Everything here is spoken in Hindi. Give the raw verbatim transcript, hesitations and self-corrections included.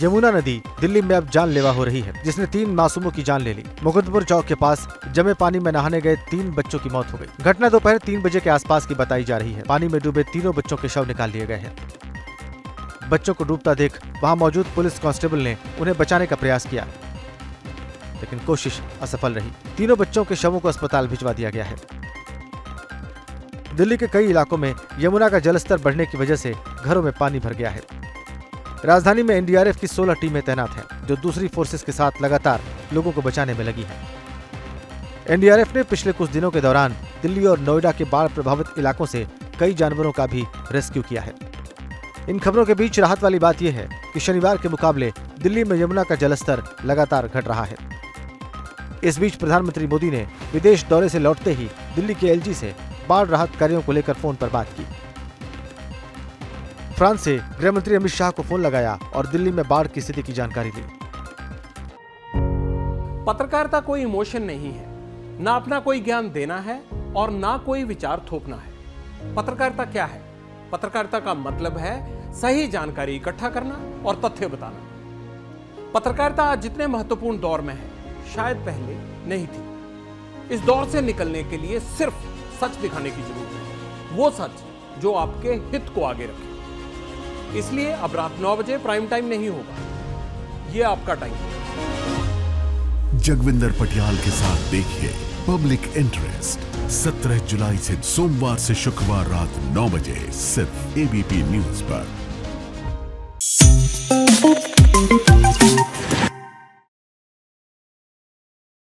यमुना नदी दिल्ली में अब जानलेवा हो रही है, जिसने तीन मासूमों की जान ले ली। मुकुंदपुर चौक के पास जमे पानी में नहाने गए तीन बच्चों की मौत हो गई। घटना दोपहर तीन बजे के आसपास की बताई जा रही है। पानी में डूबे तीनों बच्चों के शव निकाल लिए गए हैं। बच्चों को डूबता देख वहां मौजूद पुलिस कांस्टेबल ने उन्हें बचाने का प्रयास किया, लेकिन कोशिश असफल रही। तीनों बच्चों के शवों को अस्पताल भिजवा दिया गया है। दिल्ली के कई इलाकों में यमुना का जलस्तर बढ़ने की वजह से घरों में पानी भर गया है। राजधानी में एन डी आर एफ की सोलह टीमें तैनात हैं, जो दूसरी फोर्सेस के साथ लगातार लोगों को बचाने में लगी हैं। एन डी आर एफ ने पिछले कुछ दिनों के दौरान दिल्ली और नोएडा के बाढ़ प्रभावित इलाकों से कई जानवरों का भी रेस्क्यू किया है। इन खबरों के बीच राहत वाली बात यह है कि शनिवार के मुकाबले दिल्ली में यमुना का जलस्तर लगातार घट रहा है। इस बीच प्रधानमंत्री मोदी ने विदेश दौरे से लौटते ही दिल्ली के एल जी से बाढ़ राहत कार्यों को लेकर फोन पर बात की। फ्रांस से गृह मंत्री अमित शाह को फोन लगाया और दिल्ली में बाढ़ की स्थिति की जानकारी ली। पत्रकारिता कोई इमोशन नहीं है, ना अपना कोई ज्ञान देना है और ना कोई विचार थोपना है। पत्रकारिता क्या है? पत्रकारिता का मतलब है सही जानकारी इकट्ठा करना और तथ्य बताना। पत्रकारिता आज जितने महत्वपूर्ण दौर में है, शायद पहले नहीं थी। इस दौर से निकलने के लिए सिर्फ सच दिखाने की जरूरत है, वो सच जो आपके हित को आगे रखे। इसलिए अब रात नौ बजे प्राइम टाइम नहीं होगा, ये आपका टाइम है। जगविंदर पटियाल के साथ देखिए पब्लिक इंटरेस्ट सत्रह जुलाई से सोमवार से शुक्रवार रात नौ बजे सिर्फ ए बी पी न्यूज पर।